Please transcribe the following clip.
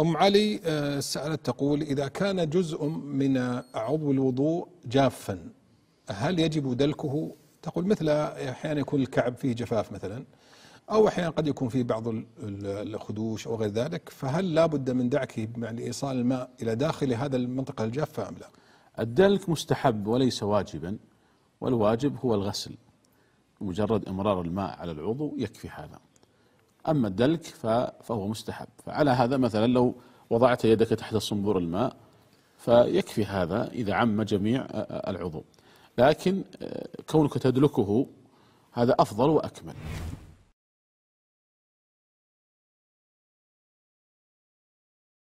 أم علي سألت تقول إذا كان جزء من عضو الوضوء جافا هل يجب دلكه؟ تقول مثل أحيانا يكون الكعب فيه جفاف مثلا، أو أحيانا قد يكون فيه بعض الخدوش أو غير ذلك، فهل لا بد من دعكه مع إيصال الماء إلى داخل هذا المنطقة الجافة أم لا؟ الدلك مستحب وليس واجبا، والواجب هو الغسل، مجرد إمرار الماء على العضو يكفي هذا. أما الدلك فهو مستحب. فعلى هذا مثلا لو وضعت يدك تحت صنبور الماء فيكفي هذا إذا عم جميع العضو، لكن كونك تدلكه هذا أفضل وأكمل.